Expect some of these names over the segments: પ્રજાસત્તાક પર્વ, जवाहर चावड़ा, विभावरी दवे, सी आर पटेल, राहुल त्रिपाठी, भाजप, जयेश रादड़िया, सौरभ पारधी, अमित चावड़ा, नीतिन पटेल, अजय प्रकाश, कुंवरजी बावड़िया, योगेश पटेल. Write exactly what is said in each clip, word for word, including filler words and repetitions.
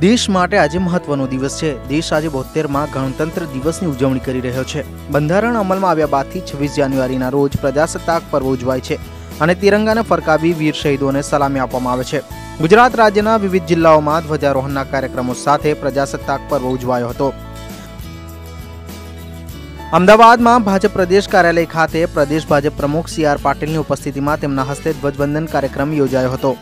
देश माटे आज महत्वनो दिवस है। देश आज बोतेर मां गणतंत्र दिवस की उजवणी करी रह्यो छे। बंधारण अमल में आव्या बादथी छब्बीस जान्युआरी ना रोज प्रजासत्ताक पर्व उजवाय छे अने तिरंगाने फरकावी वीर शहीदोने सलामी आपवामां आवे छे। गुजरात राज्यना विविध जिल्लाओमां ध्वजारोहणना कार्यक्रमों साथे प्रजासत्ताक पर्व उजवायो हतो। अमदावाद में भाजप प्रदेश कार्यालय खाते प्रदेश भाजप प्रमुख सी आर पटेल की उपस्थिति में तेमना हस्ते ध्वजवंदन कार्यक्रम योजायो हतो।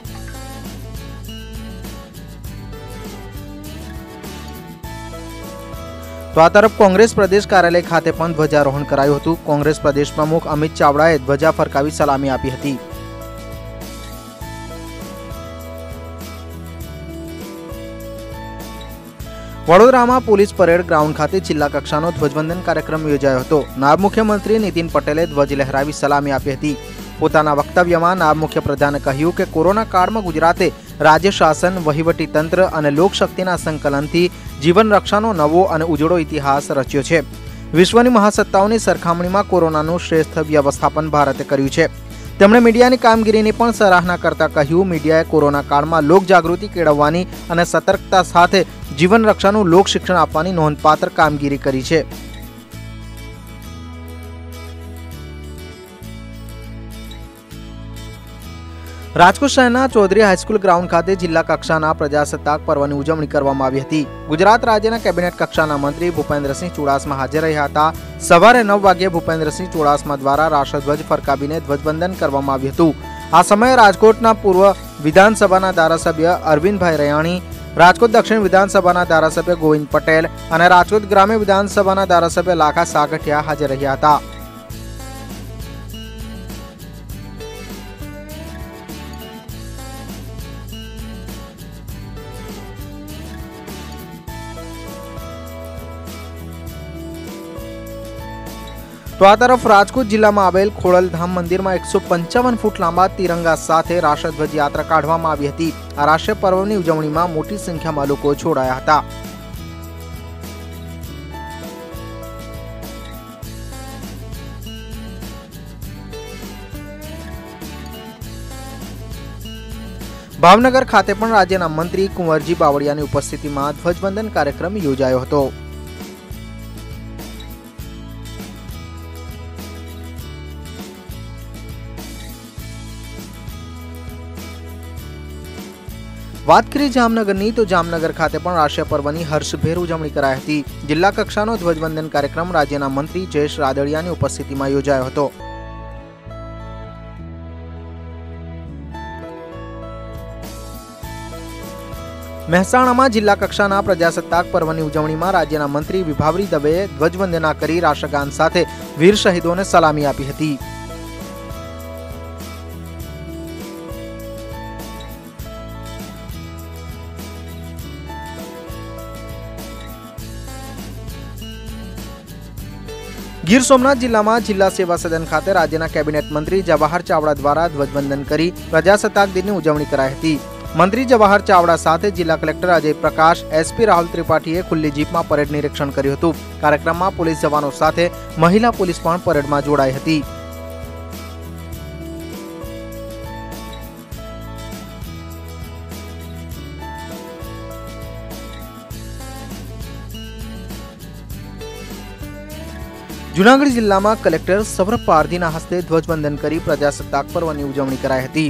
तो आ तरफ कांग्रेस प्रदेश कार्यालय खाते पण ध्वजारोहण करायु हतु। कांग्रेस प्रदेश प्रमुख अमित चावड़ाए ध्वजा फरकावी सलामी आपी हती। वडोदरामां पुलिस परेड ग्राउंड खाते जिल्ला कक्षानो ध्वजवंदन कार्यक्रम योजायो हतो। नायब मुख्यमंत्री नीतिन पटेले ध्वज लहरावी सलामी आपी हती। पोताना वक्तव्यमां नायब मुख्यप्रधाने कह्युं के कोरोना काळमां गुजराते राज्य शासन, वहीवटी तंत्र अने लोकशक्तिना संकलनथी जीवन रक्षानो नवो अने उजळो इतिहास रच्यो छे। विश्वनी महासत्ताओनी सरखामणीमां कोरोनानुं श्रेष्ठ व्यवस्थापन भारते कर्युं छे। તેમણે મીડિયાની કામગીરીની પણ સરાહના કરતા કહ્યું, મીડિયાએ કોરોના કાળમાં લોકજાગૃતિ કેળવવાની અને સતર્કતા સાથે જીવન રક્ષાનું લોક શિક્ષણ આપવાની નોંધપાત્ર કામગીરી કરી છે। રાજકોટ શહેરના ચૌધરી હાઈસ્કૂલ ગ્રાઉન્ડ ખાતે જિલ્લા કક્ષાના પ્રજાસત્તાક પર્વની ઉજવણી કરવામાં આવી હતી। ગુજરાત રાજ્યના કેબિનેટ કક્ષાના મંત્રી ભૂપેન્દ્રસિંહ ચૂડાસ્મા હાજર રહ્યા હતા। સવારે નવ વાગ્યે ભૂપેન્દ્રસિંહ ચૂડાસ્મા દ્વારા રાષ્ટ્રધ્વજ ફરકાવીને ધ્વજવંદન કરવામાં આવ્યું હતું। આ સમયે રાજકોટના પૂર્વ વિધાનસભાના ધારાસભ્ય અરવિંદભાઈ રયાણી, રાજકોટ દક્ષિણ વિધાનસભાના ધારાસભ્ય ગોવિંદ પટેલ અને રાજકોટ ગ્રામ્ય વિધાનસભાના ધારાસભ્ય લાખા સાગઠિયા હાજર રહ્યા હતા। तो आ तरफ राजकोट जिला में आवेल खोड़लधाम मंदिर में एक सौ पंचावन फूट लांबा तिरंगा साथे राष्ट्रध्वज यात्रा काढवामां आवी हती। आ राष्ट्रीय पर्वनी उजवणीमां मोटी संख्या में लोग जोड़ाया हता। भावनगर खाते पण राज्यना मंत्री कुंवरजी बावड़िया की उपस्थिति में ध्वजवंदन कार्यक्रम योजायो हतो। बात करी जामनगर नी तो जामनगर खाते पण राष्ट्रीय पर्वनी हर्षभेर उजवणी कराई हती। जिल्ला कक्षानो ध्वजवंदन कार्यक्रम राज्यना मंत्री जयेश रादड़ियानी उपस्थितिमां योजायो हतो। महेसाणामां जिल्ला कक्षाना प्रजासत्ताक पर्वनी उजवणीमां राज्यना मंत्री विभावरी दवे ध्वजवंदना करी राष्ट्रगान साथे वीर शहीदोने सलामी आपी हती। गीर सोमनाथ जिला में जिला सेवा सदन खाते राज्यना कैबिनेट मंत्री जवाहर चावड़ा द्वारा ध्वजवंदन करी प्रजासत्ताक दिन की उजवणी कराई हती। मंत्री जवाहर चावड़ा साथ जिला कलेक्टर अजय प्रकाश, एसपी राहुल त्रिपाठीए खुले जीप में परेड निरीक्षण कर्युं हतुं। कार्यक्रम में पुलिस जवानों साथे महिला पुलिस पण परेड में जोड़ाई हती। जूनागढ़ जिला में कलेक्टर सौरभ पारधी हस्ते ध्वजवंदन करी प्रजासत्ताक पर्व की उजवणी कराई हती।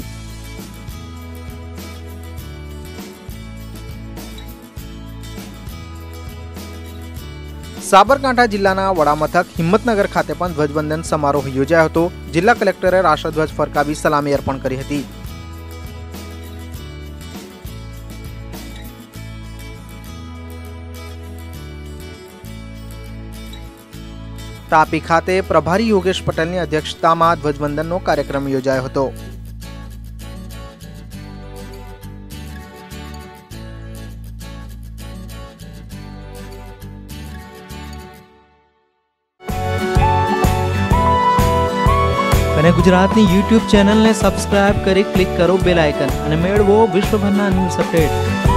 साबरकांठा जिल्लाना वडामथक हिम्मतनगर खाते पण ध्वजवंदन समारोह योजायो हतो। जिला कलेक्टरे राष्ट्रध्वज फरकावी सलामी अर्पण करी हती। तापी खाते प्रभारी योगेश पटेल की अध्यक्षता में ध्वजवंदन कार्यक्रम योजायो हतो। गुजरात यूट्यूब चेनल ने सब्सक्राइब करी क्लिक करो बेल आइकन अने मेळवो विश्वभरना न्यूज अपडेट।